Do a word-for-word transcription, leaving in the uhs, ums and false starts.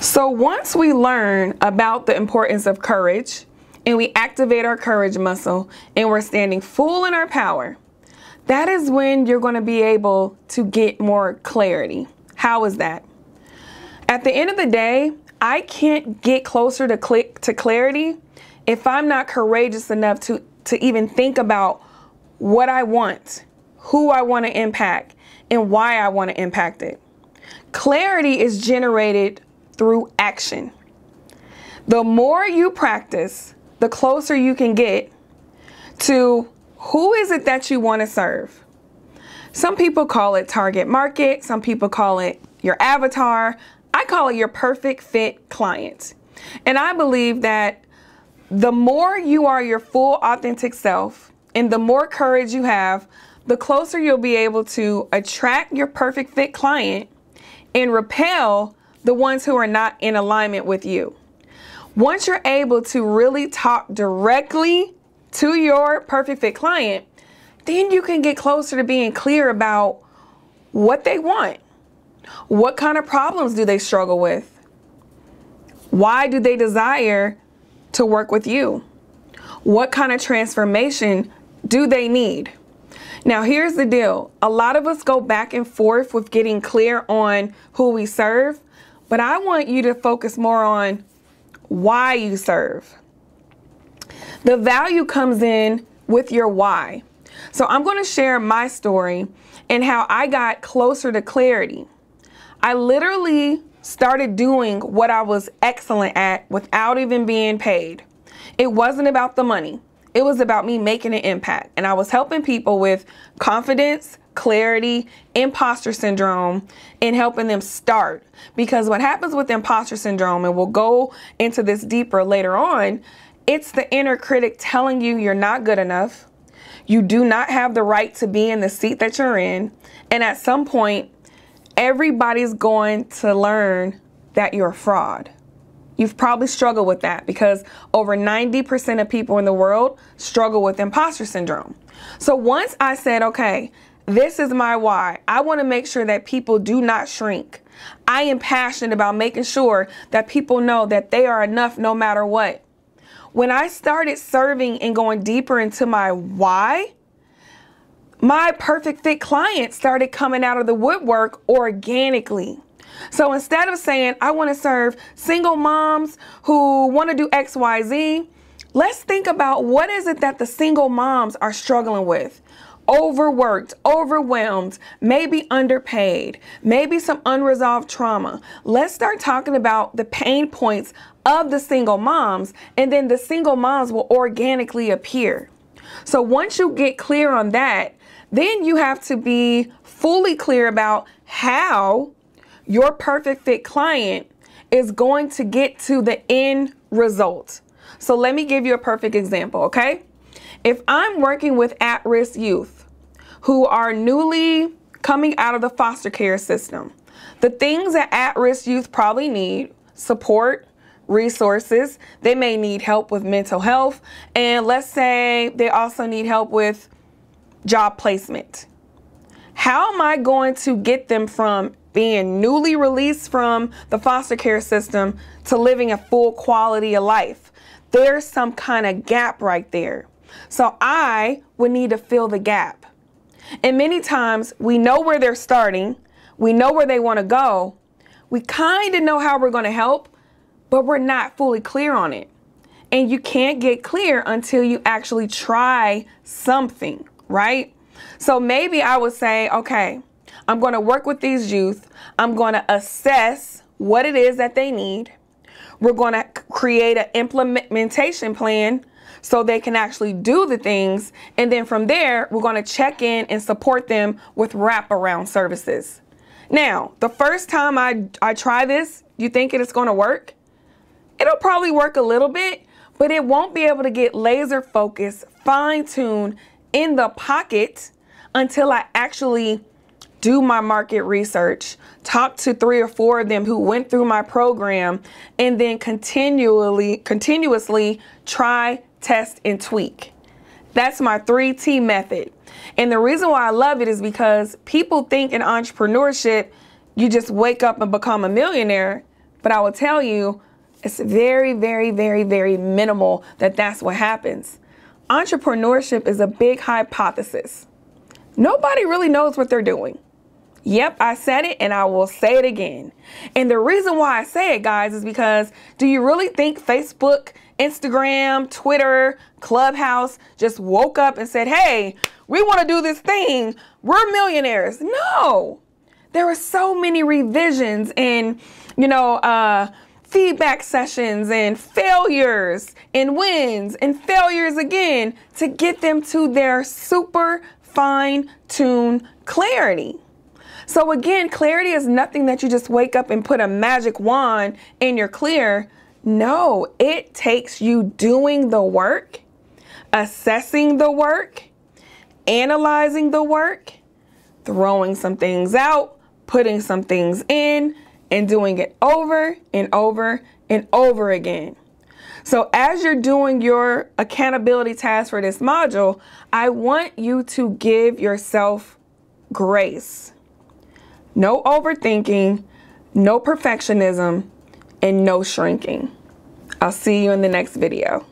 So once we learn about the importance of courage and we activate our courage muscle and we're standing full in our power, that is when you're going to be able to get more clarity. How is that? At the end of the day, I can't get closer to click to clarity if I'm not courageous enough to, to even think about what I want, who I want to impact, and why I want to impact it. Clarity is generated through action. The more you practice, the closer you can get to who is it that you want to serve. Some people call it target market. Some people call it your avatar. I call it your perfect fit client. And I believe that the more you are your full authentic self and the more courage you have, the closer you'll be able to attract your perfect fit client and repel the ones who are not in alignment with you. Once you're able to really talk directly to your perfect fit client, then you can get closer to being clear about what they want. What kind of problems do they struggle with? Why do they desire to work with you? What kind of transformation do they need? Now, here's the deal. A lot of us go back and forth with getting clear on who we serve, but I want you to focus more on why you serve. The value comes in with your why. So I'm going to share my story and how I got closer to clarity. I literally started doing what I was excellent at without even being paid. It wasn't about the money. It was about me making an impact. And I was helping people with confidence, clarity, imposter syndrome, and helping them start. Because what happens with imposter syndrome, and we'll go into this deeper later on, it's the inner critic telling you you're not good enough. You do not have the right to be in the seat that you're in. And at some point, everybody's going to learn that you're a fraud. You've probably struggled with that because over ninety percent of people in the world struggle with imposter syndrome. So once I said, okay, this is my why. I want to make sure that people do not shrink. I am passionate about making sure that people know that they are enough no matter what. When I started serving and going deeper into my why, my perfect fit clients started coming out of the woodwork organically. So instead of saying, I want to serve single moms who want to do X, Y, Z, let's think about what is it that the single moms are struggling with. Overworked, overwhelmed, maybe underpaid, maybe some unresolved trauma. Let's start talking about the pain points of the single moms, and then the single moms will organically appear. So once you get clear on that, then you have to be fully clear about how your perfect fit client is going to get to the end result. So let me give you a perfect example, okay? If I'm working with at-risk youth who are newly coming out of the foster care system, the things that at-risk youth probably need: support, resources. They may need help with mental health. And let's say they also need help with job placement. How am I going to get them from being newly released from the foster care system to living a full quality of life? There's some kind of gap right there. So I would need to fill the gap. And many times we know where they're starting. We know where they want to go. We kind of know how we're going to help, but we're not fully clear on it. And you can't get clear until you actually try something, right? So maybe I would say, okay, I'm going to work with these youth. I'm going to assess what it is that they need. We're going to create an implementation plan so they can actually do the things. And then from there, we're going to check in and support them with wraparound services. Now, the first time I, I try this, you think it's going to work? It'll probably work a little bit, but it won't be able to get laser focused, fine-tuned in the pocket until I actually do my market research, talk to three or four of them who went through my program, and then continually, continuously try, test, and tweak. That's my three T method. And the reason why I love it is because people think in entrepreneurship, you just wake up and become a millionaire, But I will tell you, it's very, very, very, very minimal that that's what happens. Entrepreneurship is a big hypothesis. Nobody really knows what they're doing. Yep, I said it and I will say it again. And the reason why I say it, guys, is because do you really think Facebook, Instagram, Twitter, Clubhouse just woke up and said, hey, we want to do this thing. We're millionaires. No, there were so many revisions and, you know, uh, feedback sessions and failures and wins and failures again to get them to their super fine-tuned clarity. So again, clarity is nothing that you just wake up and put a magic wand and you're clear. No, it takes you doing the work, assessing the work, analyzing the work, throwing some things out, putting some things in, and doing it over and over and over again. So as you're doing your accountability task for this module, I want you to give yourself grace. No overthinking, no perfectionism, and no shrinking. I'll see you in the next video.